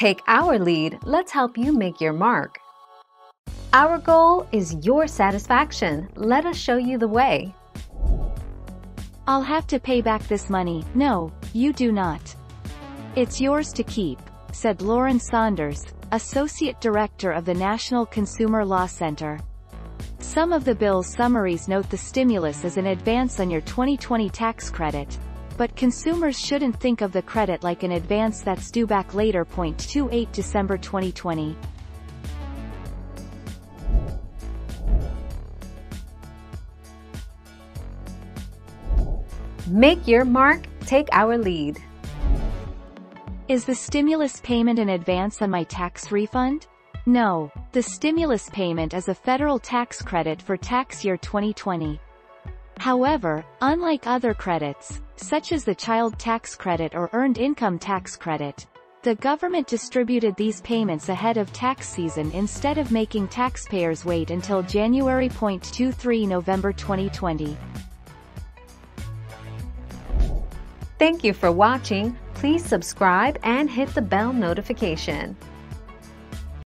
Take our lead, let's help you make your mark. Our goal is your satisfaction. Let us show you the way. I'll have to pay back this money. No, you do not. It's yours to keep, said Lauren Saunders, Associate Director of the National Consumer Law Center. Some of the bill's summaries note the stimulus as an advance on your 2020 tax credit, but consumers shouldn't think of the credit like an advance that's due back later. 28 December 2020. Make your mark, take our lead. Is the stimulus payment an advance on my tax refund? No, the stimulus payment is a federal tax credit for tax year 2020. However, unlike other credits, such as the child tax credit or earned income tax credit, the government distributed these payments ahead of tax season instead of making taxpayers wait until January. 23 November 2020. Thank you for watching. Please subscribe and hit the bell notification.